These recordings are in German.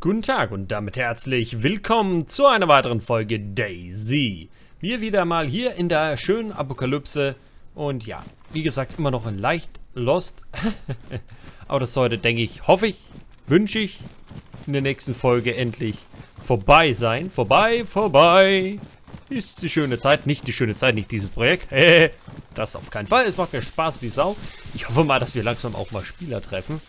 Guten Tag und damit herzlich willkommen zu einer weiteren Folge DayZ. Wir wieder mal hier in der schönen Apokalypse und ja, wie gesagt, immer noch ein leicht Lost. Aber das sollte, denke ich, hoffe ich, wünsche ich, in der nächsten Folge endlich vorbei sein. Vorbei. Ist die schöne Zeit, nicht dieses Projekt. Das auf keinen Fall, es macht mir Spaß wie Sau. Ich hoffe mal, dass wir langsam auch mal Spieler treffen.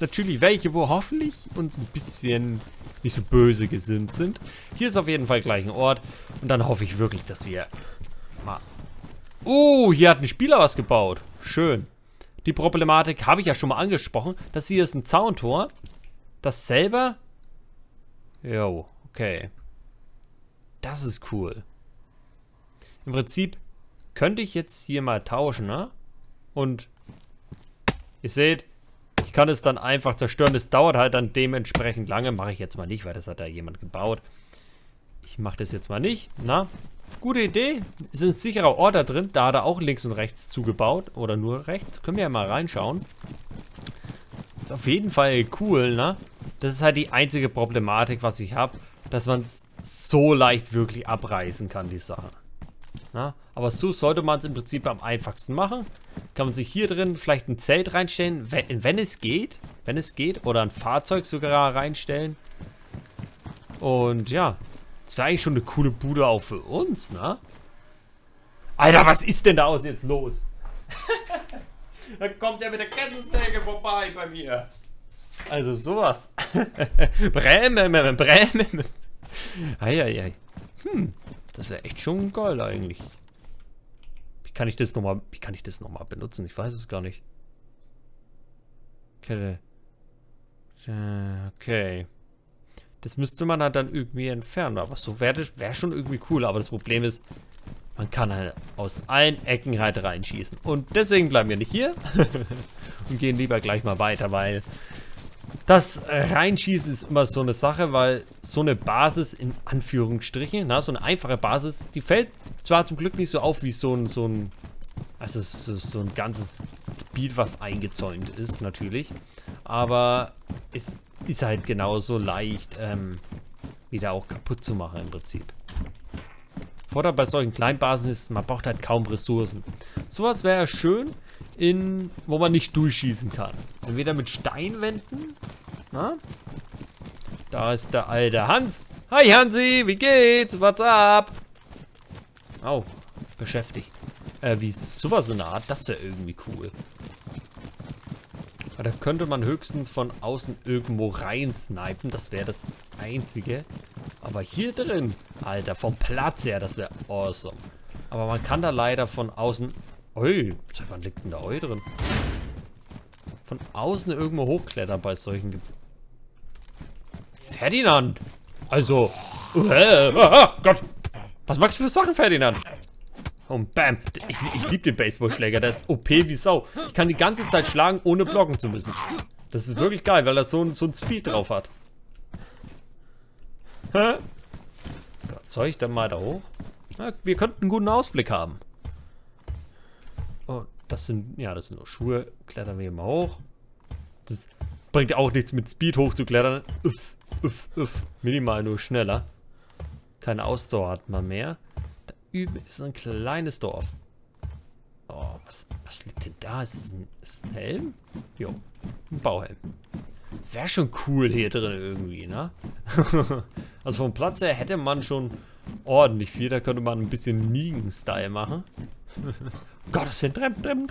Natürlich welche, wo hoffentlich uns ein bisschen nicht so böse gesinnt sind. Hier ist auf jeden Fall gleich ein Ort. Und dann hoffe ich wirklich, dass wir mal... Oh, hier hat ein Spieler was gebaut. Schön. Die Problematik habe ich ja schon mal angesprochen. Das hier ist ein Zauntor. Das selber... Jo, okay. Das ist cool. Im Prinzip könnte ich jetzt hier mal tauschen, ne? Und ihr seht... kann es dann einfach zerstören. Das dauert halt dann dementsprechend lange. Mache ich jetzt mal nicht, weil das hat ja jemand gebaut. Ich mache das jetzt mal nicht. Na, gute Idee. Ist ein sicherer Ort da drin. Da hat er auch links und rechts zugebaut. Oder nur rechts. Können wir ja mal reinschauen. Ist auf jeden Fall cool, ne? Das ist halt die einzige Problematik, was ich habe. Dass man es so leicht wirklich abreißen kann, die Sache. Na? Aber so sollte man es im Prinzip am einfachsten machen. Kann man sich hier drin vielleicht ein Zelt reinstellen, wenn es geht. Oder ein Fahrzeug sogar reinstellen. Und ja, das wäre eigentlich schon eine coole Bude auch für uns, ne? Alter, was ist denn da außen jetzt los? Da kommt der mit der Kettensäge vorbei bei mir. Also sowas. Bremen. Eieiei. Das wäre echt schon geil eigentlich. Wie kann ich das nochmal benutzen? Ich weiß es gar nicht. Okay. Das müsste man halt dann irgendwie entfernen. Aber so wäre schon irgendwie cool. Aber das Problem ist, man kann halt aus allen Ecken halt reinschießen. Und deswegen bleiben wir nicht hier. Und gehen lieber gleich mal weiter, weil das Reinschießen ist immer so eine Sache, weil so eine Basis in Anführungsstrichen, na, so eine einfache Basis, die fällt zwar zum Glück nicht so auf wie so ein ganzes Gebiet, was eingezäunt ist, natürlich. Aber es ist halt genauso leicht, wieder auch kaputt zu machen im Prinzip. Vorteil bei solchen Kleinbasen ist, man braucht halt kaum Ressourcen. Sowas wäre schön, wo man nicht durchschießen kann. Entweder mit Steinwänden. Na? Da ist der alte Hans. Hi Hansi, wie geht's? What's up? Au, beschäftigt. Wie sowas in der Art, das wäre irgendwie cool. Aber da könnte man höchstens von außen irgendwo rein snipen. Das wäre das Einzige. Aber hier drin, Alter, vom Platz her, das wäre awesome. Aber man kann da leider von außen... Ui, seit wann liegt denn da Oi drin? Von außen irgendwo hochklettern bei solchen Ferdinand! Also... Gott! Was machst du für Sachen, Ferdinand? Und bam! Ich liebe den Baseballschläger, der ist OP wie Sau. Ich kann die ganze Zeit schlagen, ohne blocken zu müssen. Das ist wirklich geil, weil er so ein Speed drauf hat. Hä? Gott, soll ich dann mal da hoch? Na, wir könnten einen guten Ausblick haben. Oh, das sind nur Schuhe. Klettern wir mal hoch. Das bringt auch nichts mit Speed hochzuklettern. Minimal nur schneller. Keine Ausdauer hat man mehr. Da üben ist ein kleines Dorf. Oh, was liegt denn da? Ist das ein Helm? Jo, ein Bauhelm. Wäre schon cool hier drin irgendwie, ne? Also vom Platz her hätte man schon ordentlich viel. Da könnte man ein bisschen Miegen-Style machen. Gott, das sind Treppen.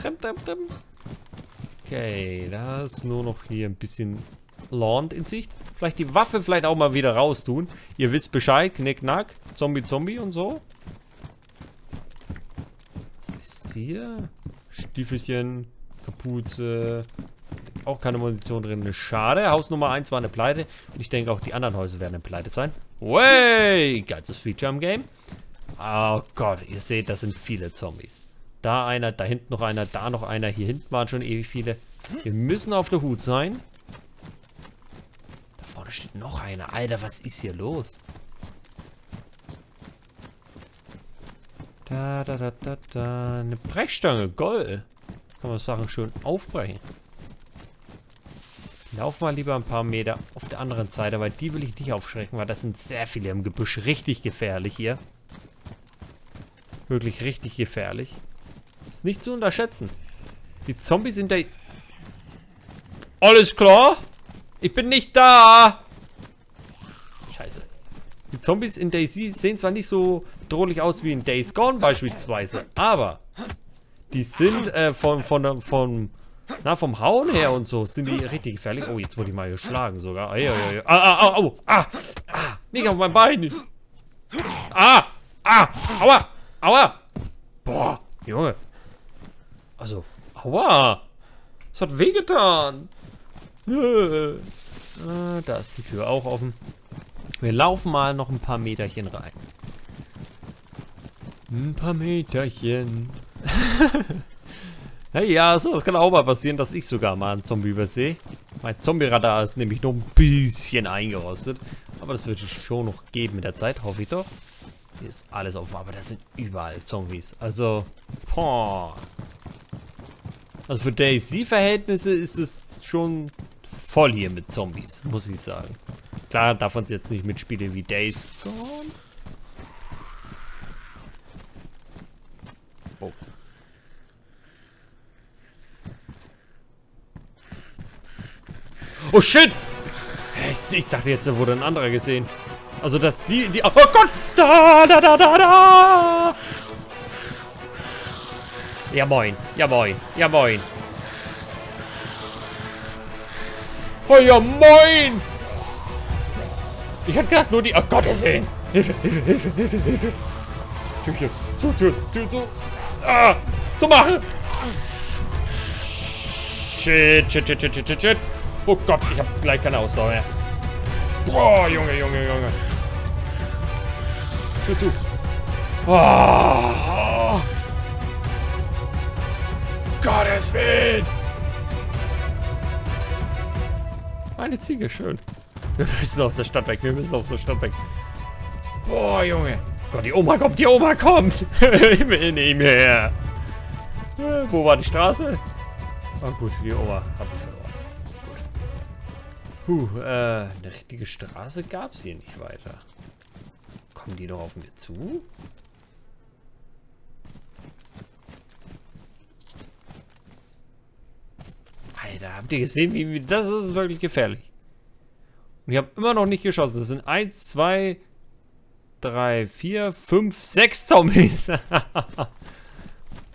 Okay, da ist nur noch hier ein bisschen Land in Sicht. Vielleicht die Waffe auch mal wieder raus tun. Ihr wisst Bescheid, Knick-Knack, Zombie und so. Was ist hier? Stiefelchen, Kapuze. Auch keine Munition drin. Schade. Haus Nummer 1 war eine Pleite. Und ich denke auch die anderen Häuser werden eine Pleite sein. Wey! Geilstes Feature im Game. Oh Gott, ihr seht, das sind viele Zombies. Da einer, da hinten noch einer, da noch einer. Hier hinten waren schon ewig viele. Wir müssen auf der Hut sein. Da vorne steht noch einer. Alter, was ist hier los? Da. Eine Brechstange, Gold. Kann man Sachen schön aufbrechen. Lauf mal lieber ein paar Meter auf der anderen Seite, weil die will ich nicht aufschrecken, weil das sind sehr viele im Gebüsch. Richtig gefährlich hier. Wirklich richtig gefährlich. Ist nicht zu unterschätzen. Die Zombies sind da... Alles klar? Ich bin nicht da! Scheiße. Die Zombies in DayZ sehen zwar nicht so drohlich aus wie in Days Gone beispielsweise, aber die sind vom Hauen her und so sind die richtig gefährlich. Oh, jetzt wurde ich mal geschlagen sogar. Nicht auf mein Bein. Aua. Boah, Junge. Also, aua. Es hat wehgetan. Da ist die Tür auch offen. Wir laufen mal noch ein paar Meterchen rein. Ein paar Meterchen. Hey, ja, so, es kann auch mal passieren, dass ich sogar mal einen Zombie übersehe. Mein Zombie-Radar ist nämlich nur ein bisschen eingerostet. Aber das wird es schon noch geben mit der Zeit, hoffe ich doch. Hier ist alles offen, aber da sind überall Zombies. Also, boah. Also für DayZ-Verhältnisse ist es schon voll hier mit Zombies, muss ich sagen. Klar, darf man es jetzt nicht mitspielen wie Days Gone. Oh. Oh shit! Ich dachte jetzt, da wurde ein anderer gesehen. Also dass die... Oh Gott! Da! Ja moin, ja moin, ja moin. Oh ja moin! Ich hätte gedacht, nur die... Oh Gott, sehen! Hilfe, Hilfe, Hilfe, Hilfe, Hilfe! Tür, Tür, zu! Ah! Zu machen! Shit, shit, shit, shit, shit, shit! Oh Gott, ich hab gleich keine Ausdauer mehr. Boah, Junge, Junge, Junge. Tür zu. Oh. Gottes Willen. Eine Ziege, schön. Wir müssen aus der Stadt weg, wir müssen aus der Stadt weg. Boah, Junge. Gott, die Oma kommt, die Oma kommt. Ich will nicht mehr. Wo war die Straße? Oh gut, die Oma hat mich verloren. Eine richtige Straße gab es hier nicht weiter. Kommen die doch auf mir zu? Alter, habt ihr gesehen, wie das ist wirklich gefährlich. Und ich habe immer noch nicht geschossen. Das sind 1, 2, 3, 4, 5, 6 Zombies.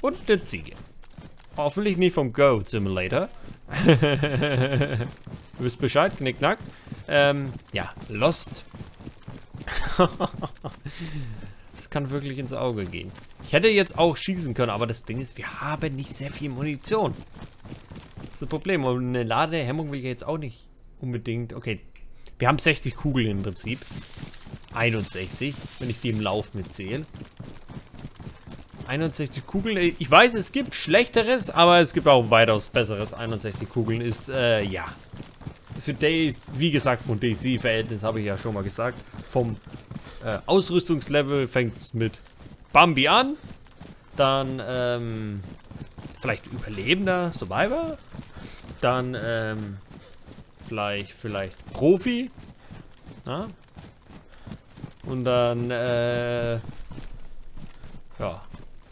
Und eine Ziege. Hoffentlich nicht vom Go Simulator. Du wisst Bescheid, Knickknack. Ja, Lost. Das kann wirklich ins Auge gehen. Ich hätte jetzt auch schießen können, aber das Ding ist, wir haben nicht sehr viel Munition. Das ist ein Problem. Und eine Ladehemmung will ich jetzt auch nicht unbedingt. Okay, wir haben 60 Kugeln im Prinzip. 61, wenn ich die im Lauf mitzähle. 61 Kugeln. Ich weiß, es gibt Schlechteres, aber es gibt auch weitaus Besseres. 61 Kugeln ist, ja... Für Days, wie gesagt, von DayZ-Verhältnis habe ich ja schon mal gesagt. Vom Ausrüstungslevel fängt es mit Bambi an. Dann vielleicht Überlebender, Survivor. Dann vielleicht Profi. Na? Und dann ja,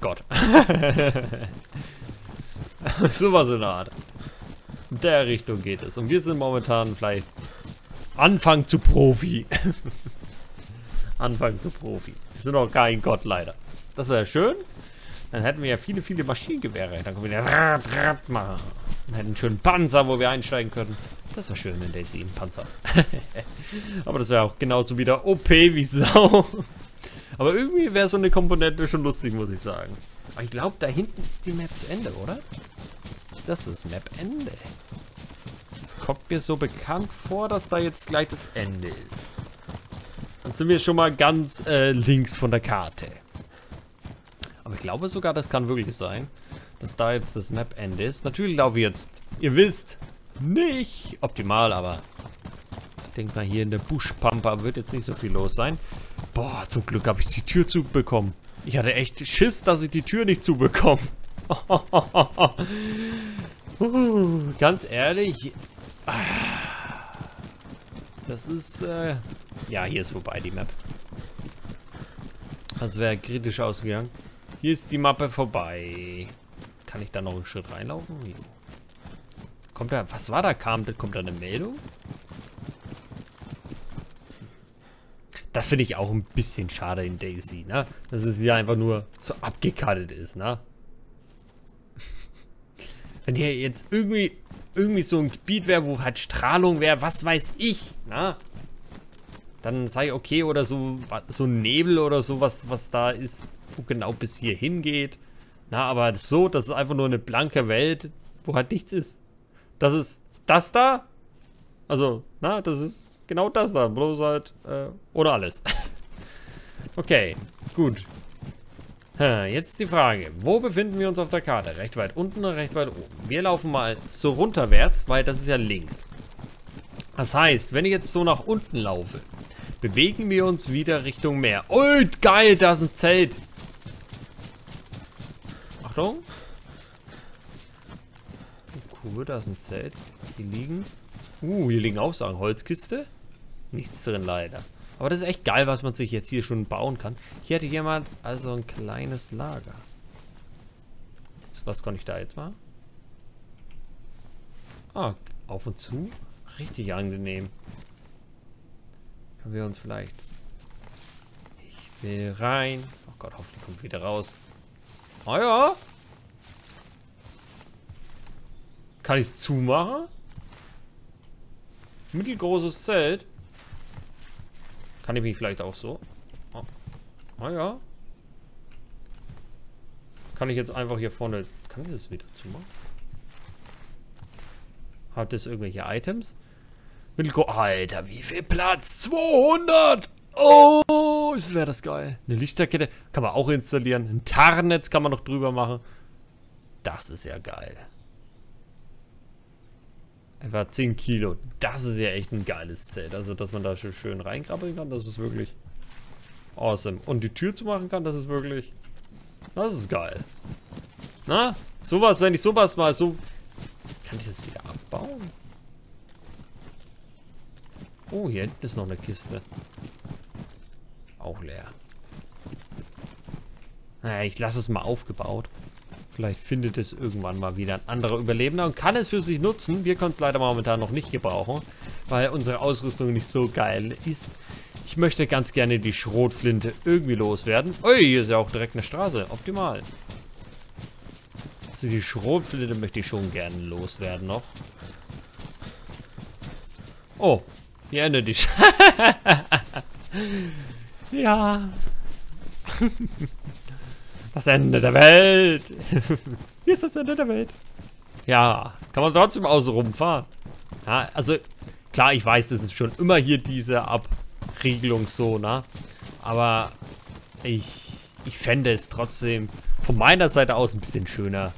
Gott. Sowas in der Art. In der Richtung geht es. Und wir sind momentan vielleicht Anfang zu Profi. Anfang zu Profi. Wir sind noch kein Gott, leider. Das wäre schön. Dann hätten wir ja viele, viele Maschinengewehre. Dann können wir Rad machen. Dann hätten einen schönen Panzer, wo wir einsteigen können. Das wäre schön, wenn der einen Panzer hat. Aber das wäre auch genauso wieder OP wie Sau. Aber irgendwie wäre so eine Komponente schon lustig, muss ich sagen. Aber ich glaube, da hinten ist die Map zu Ende, oder? Das ist Map-Ende. Es kommt mir so bekannt vor, dass da jetzt gleich das Ende ist. Dann sind wir schon mal ganz links von der Karte. Aber ich glaube sogar, das kann wirklich sein, dass da jetzt das Map-Ende ist. Natürlich laufe ich jetzt, ihr wisst, nicht optimal, aber ich denke mal, hier in der Buschpampa wird jetzt nicht so viel los sein. Boah, zum Glück habe ich die Tür zubekommen. Ich hatte echt Schiss, dass ich die Tür nicht zubekomme. Ganz ehrlich. Das ist, ja, hier ist vorbei die Map. Das wäre kritisch ausgegangen. Hier ist die Mappe vorbei. Kann ich da noch einen Schritt reinlaufen? Kommt da, was war da? Kommt da eine Meldung? Das finde ich auch ein bisschen schade in DayZ, ne? Dass es hier einfach nur so abgekartet ist, ne? Wenn hier jetzt irgendwie so ein Gebiet wäre, wo halt Strahlung wäre, was weiß ich, ne? Dann sei okay, oder so ein Nebel oder sowas, was da ist, wo genau bis hier hingeht. Na, aber so, das ist einfach nur eine blanke Welt, wo halt nichts ist. Das ist das da. Also, na, das ist genau das da. Bloß halt, oder alles. Okay, gut. Jetzt die Frage, wo befinden wir uns auf der Karte? Recht weit unten oder recht weit oben? Wir laufen mal so runterwärts, weil das ist ja links. Das heißt, wenn ich jetzt so nach unten laufe, bewegen wir uns wieder Richtung Meer. Oh, geil, da ist ein Zelt. Achtung. Cool, da ist ein Zelt. Die liegen. Hier liegen auch Sachen. Holzkiste. Nichts drin leider. Aber das ist echt geil, was man sich jetzt hier schon bauen kann. Hier hatte jemand also ein kleines Lager. Was kann ich da jetzt machen? Ah, auf und zu. Richtig angenehm. Können wir uns vielleicht... Ich will rein. Oh Gott, hoffentlich kommt wieder raus. Ah ja. Kann ich es zumachen? Mittelgroßes Zelt. Kann ich mich vielleicht auch so... Ah ja. Kann ich jetzt einfach hier vorne... Kann ich das wieder zumachen? Hat das irgendwelche Items? Alter, wie viel Platz? 200! Oh, ist wäre das geil. Eine Lichterkette kann man auch installieren. Ein Tarnnetz kann man noch drüber machen. Das ist ja geil. Etwa 10 Kilo. Das ist ja echt ein geiles Zelt. Also, dass man da schön reinkrabbeln kann, das ist wirklich awesome. Und die Tür zu machen kann, das ist wirklich... Das ist geil. Na, sowas, wenn ich sowas mal so... Kann ich das wieder abbauen? Oh, hier hinten ist noch eine Kiste. Auch leer. Naja, ich lasse es mal aufgebaut. Vielleicht findet es irgendwann mal wieder ein anderer Überlebender und kann es für sich nutzen. Wir können es leider momentan noch nicht gebrauchen, weil unsere Ausrüstung nicht so geil ist. Ich möchte ganz gerne die Schrotflinte irgendwie loswerden. Ui, hier ist ja auch direkt eine Straße. Optimal. Also die Schrotflinte möchte ich schon gerne loswerden noch. Oh, hier endet die. Ja. Das Ende der Welt. Hier ist das Ende der Welt. Ja, kann man trotzdem außen rumfahren. Ja, also, klar, ich weiß, das ist schon immer hier diese Abriegelung so, ne? Aber ich fände es trotzdem von meiner Seite aus ein bisschen schöner,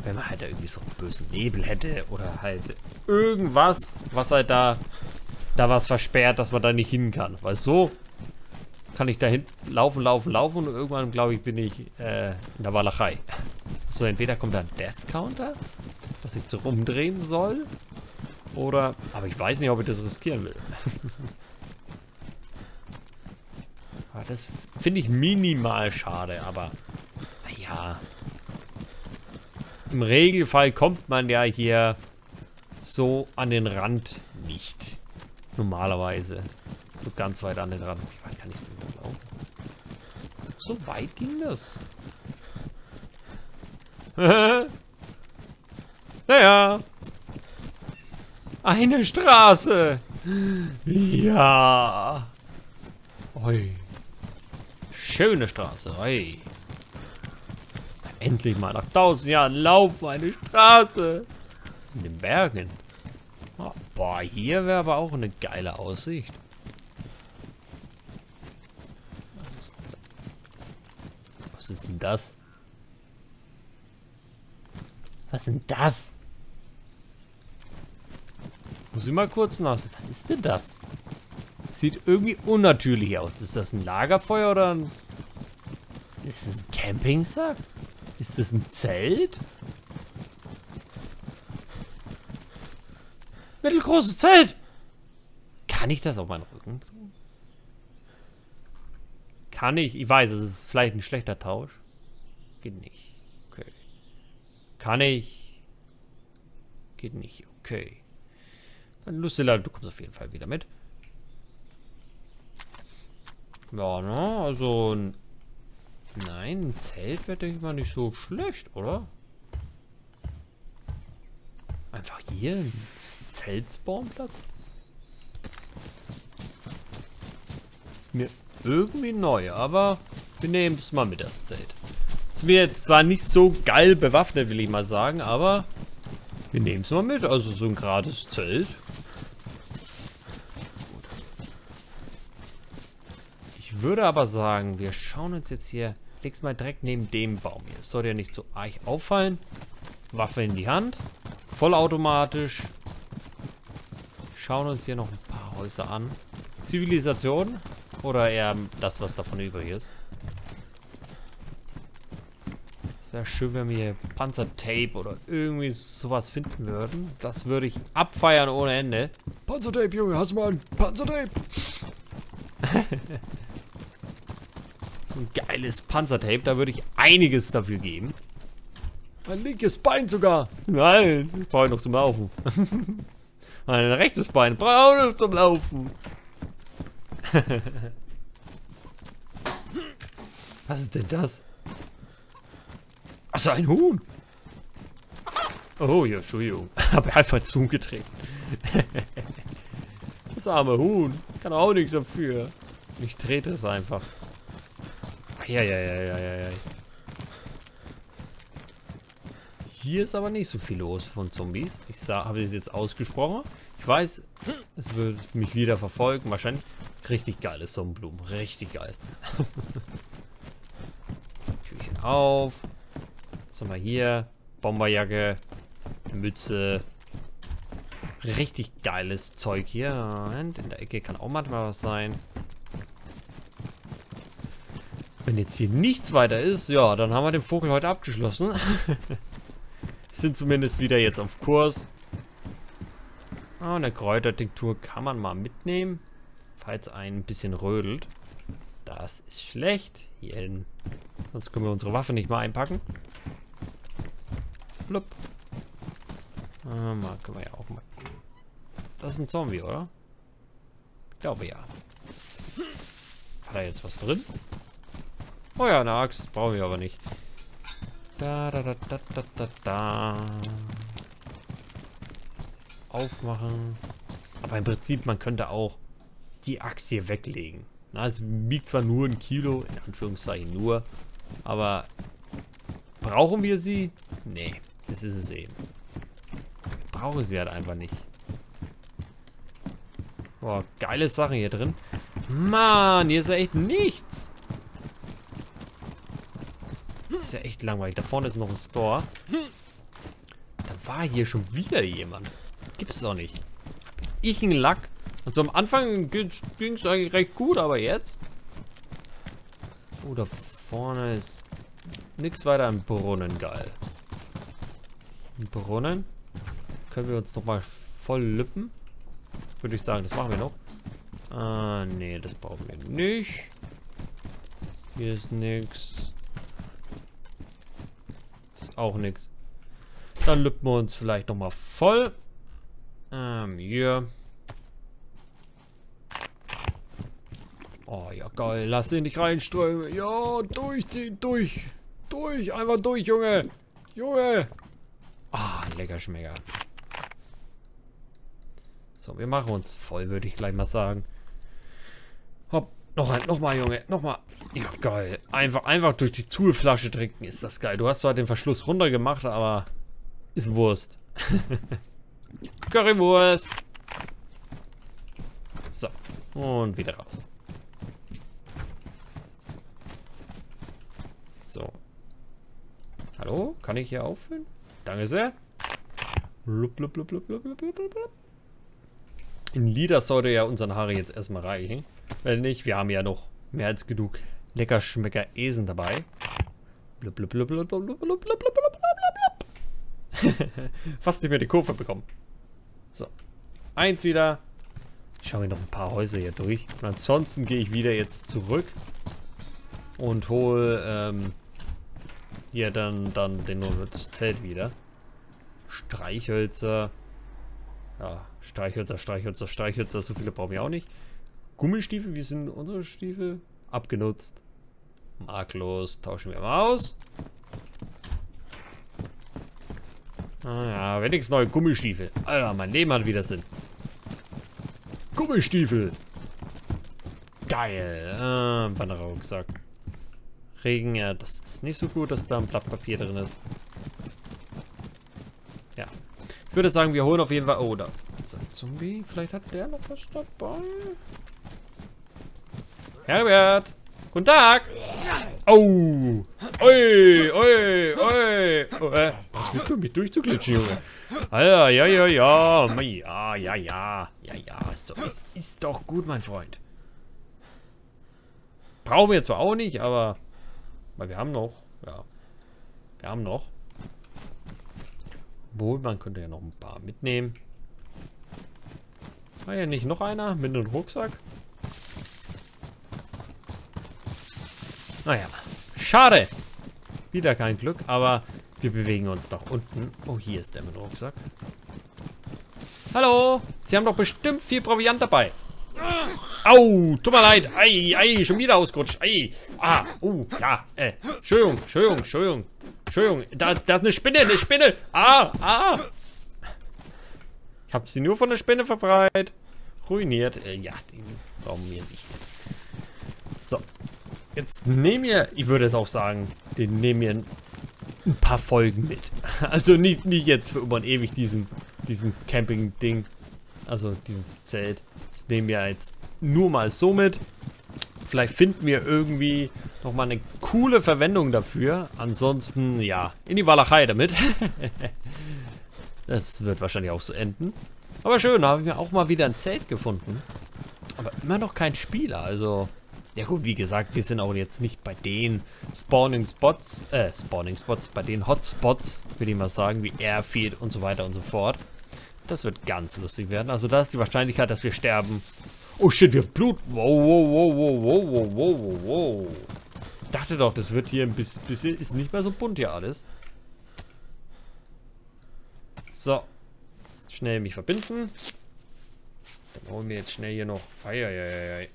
wenn man halt da irgendwie so einen bösen Nebel hätte oder halt irgendwas, was halt da was versperrt, dass man da nicht hin kann. Weil so kann ich da hinten laufen und irgendwann, glaube ich, bin ich in der Walachei. So, entweder kommt da ein Death Counter, dass ich so rumdrehen soll, oder... Aber ich weiß nicht, ob ich das riskieren will. Das finde ich minimal schade, aber ja, im Regelfall kommt man ja hier so an den Rand nicht. Normalerweise. So ganz weit an den Rand. Wie weit kann ich denn da laufen? So weit ging das. Naja. Eine Straße. Ja. Oi. Schöne Straße, hey. Endlich mal nach 1000 Jahren laufen eine Straße. In den Bergen. Oh, boah, hier wäre aber auch eine geile Aussicht. Was ist denn das? Was ist denn das? Muss ich mal kurz nachsehen. Was ist denn das? Sieht irgendwie unnatürlich aus. Ist das ein Lagerfeuer oder ein... Ist das ein Campingsack? Ist das ein Zelt? Mittelgroßes Zelt! Kann ich das auf meinen Rücken? Kann ich? Ich weiß, es ist vielleicht ein schlechter Tausch. Geht nicht. Okay. Kann ich? Geht nicht. Okay. Dann Lucilla, du kommst auf jeden Fall wieder mit. Ja, ne? Also ein... Nein, ein Zelt wäre, denke ich mal, nicht so schlecht, oder? Einfach hier ein Zeltspawnplatz? Ist mir irgendwie neu, aber wir nehmen das mal mit, das Zelt. Ist mir jetzt zwar nicht so geil bewaffnet, will ich mal sagen, aber wir nehmen es mal mit. Also so ein gratis Zelt. Ich würde aber sagen, wir schauen uns jetzt hier, leg's mal direkt neben dem Baum hier. Das sollte ja nicht so arg auffallen. Waffe in die Hand. Vollautomatisch. Schauen uns hier noch ein paar Häuser an. Zivilisation oder eher das, was davon übrig ist. Es wäre schön, wenn wir hier Panzertape oder irgendwie sowas finden würden. Das würde ich abfeiern ohne Ende. Panzertape, Junge, hast du mal ein Panzertape? So ein geiles Panzertape, da würde ich einiges dafür geben. Mein linkes Bein sogar. Nein, ich brauche noch zum Laufen. Mein rechtes Bein brauche noch zum Laufen. Was ist denn das? Achso, ein Huhn. Oh ja, Entschuldigung. Habe einfach zugetreten. Das arme Huhn. Kann auch nichts dafür. Ich trete es einfach. Ja. Hier ist aber nicht so viel los von Zombies. Ich habe das jetzt ausgesprochen. Ich weiß, es wird mich wieder verfolgen. Wahrscheinlich richtig geile Sonnenblumen. Richtig geil. Türchen auf. Was haben wir hier? Bomberjacke. Mütze. Richtig geiles Zeug hier. Und in der Ecke kann auch manchmal was sein. Wenn jetzt hier nichts weiter ist, ja, dann haben wir den Vogel heute abgeschlossen. Sind zumindest wieder jetzt auf Kurs. Ah, eine Kräutertinktur kann man mal mitnehmen, falls ein bisschen rödelt. Das ist schlecht. Hier hin. Sonst können wir unsere Waffe nicht mal einpacken. Blub. Ah, mal können wir ja auch mal. Das ist ein Zombie, oder? Ich glaube ja. Hat da jetzt was drin? Oh ja, eine Axt brauche ich aber nicht. Aufmachen. Aber im Prinzip, man könnte auch die Axt hier weglegen. Na, es wiegt zwar nur 1 Kilo, in Anführungszeichen nur, aber brauchen wir sie? Nee, das ist es eben. Ich brauche sie halt einfach nicht. Boah, geile Sachen hier drin. Mann, hier ist ja echt nichts. Das ist ja echt langweilig. Da vorne ist noch ein Store. Da war hier schon wieder jemand. Gibt's doch nicht. Ich einen Lack. Also am Anfang ging's eigentlich recht gut, aber jetzt. Oh, da vorne ist nichts weiter am Brunnen. Geil. Ein Brunnen. Können wir uns noch mal voll lüppen? Würde ich sagen, das machen wir noch. Ah, nee, das brauchen wir nicht. Hier ist nichts. Auch nichts. Dann lüppen wir uns vielleicht noch mal voll. Hier. Oh, ja, geil. Lass den nicht reinströmen. Ja, durch. Einfach durch, Junge. Ah, lecker Schmecker. So, wir machen uns voll, würde ich gleich mal sagen. Hopp. Noch mal, Junge, nochmal. Ja, geil. Einfach durch die Zuhlflasche trinken, ist das geil. Du hast zwar den Verschluss runter gemacht, aber ist Wurst. Currywurst. So, und wieder raus. So. Hallo, kann ich hier auffüllen? Danke sehr. In Lieder sollte ja unseren Haare jetzt erstmal reichen. Wenn nicht, wir haben ja noch mehr als genug Leckerschmecker-Esen dabei. Fast nicht mehr die Kurve bekommen. So. 1 wieder. Ich schaue mir noch ein paar Häuser hier durch. Und ansonsten gehe ich wieder jetzt zurück und hole hier dann den das Zelt wieder. Streichhölzer. Ja, Streichhölzer. So viele brauchen wir auch nicht. Gummistiefel, wie sind unsere Stiefel? Abgenutzt. Marklos. Tauschen wir mal aus. Naja, wenigstens neue Gummistiefel. Alter, mein Leben hat wieder Sinn. Gummistiefel. Geil. Wandererrucksack. Regen, ja, das ist nicht so gut, dass da ein Blatt Papier drin ist. Ja. Ich würde sagen, wir holen auf jeden Fall... Oh, da ist ein Zombie. Vielleicht hat der noch was dabei. Herbert. Guten Tag. Oh. Oi, oi, oi. Was ist denn, mich durchzuklitschen, Junge? Alter, ja, ja, ja. Ja, ja, ja. Ja, ja. So, es ist doch gut, mein Freund. Brauchen wir zwar auch nicht, aber... Weil wir haben noch. Ja. Wir haben noch. Wohl, man könnte ja noch ein paar mitnehmen. War ja nicht noch einer mit einem Rucksack. Naja. Schade. Wieder kein Glück, aber wir bewegen uns nach unten. Oh, hier ist der mit dem Rucksack. Hallo. Sie haben doch bestimmt viel Proviant dabei. Au, tut mir leid. Ei, ei, schon wieder ausgerutscht. Ei. Ah, ja. Entschuldigung, Entschuldigung, Entschuldigung. Entschuldigung, da ist eine Spinne, Ah, ah. Ich habe sie nur von der Spinne verbreitet. Ruiniert. Ja, den brauchen wir nicht. So. Jetzt nehmen wir, ich würde es auch sagen, den nehmen wir ein paar Folgen mit. Also nicht jetzt für immer und ewig diesen Camping-Ding. Also dieses Zelt. Das nehmen wir jetzt nur mal so mit. Vielleicht finden wir irgendwie nochmal eine coole Verwendung dafür. Ansonsten, ja, in die Walachei damit. Das wird wahrscheinlich auch so enden. Aber schön, da haben wir auch mal wieder ein Zelt gefunden. Aber immer noch kein Spieler, also... Ja gut, wie gesagt, wir sind auch jetzt nicht bei den Spawning Spots, bei den Hotspots, würde ich mal sagen, wie Airfield und so weiter und so fort. Das wird ganz lustig werden. Also da ist die Wahrscheinlichkeit, dass wir sterben. Oh shit, wir bluten. Wow, wow, wow, wow, wow, wow, wow, wow. Ich dachte doch, das wird hier ein bisschen, ist nicht mehr so bunt hier alles. So. Schnell mich verbinden. Dann holen wir jetzt schnell hier noch. Eieieiei.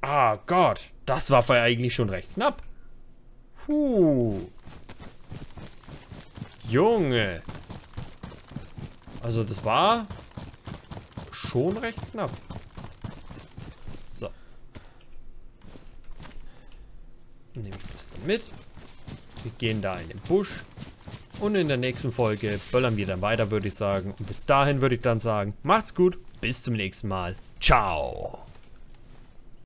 Ah Gott, das war eigentlich schon recht knapp. Puh. Junge. Also das war schon recht knapp. So. Nehme ich das dann mit. Wir gehen da in den Busch. Und in der nächsten Folge böllern wir dann weiter, würde ich sagen. Und bis dahin würde ich dann sagen, macht's gut. Bis zum nächsten Mal. Ciao.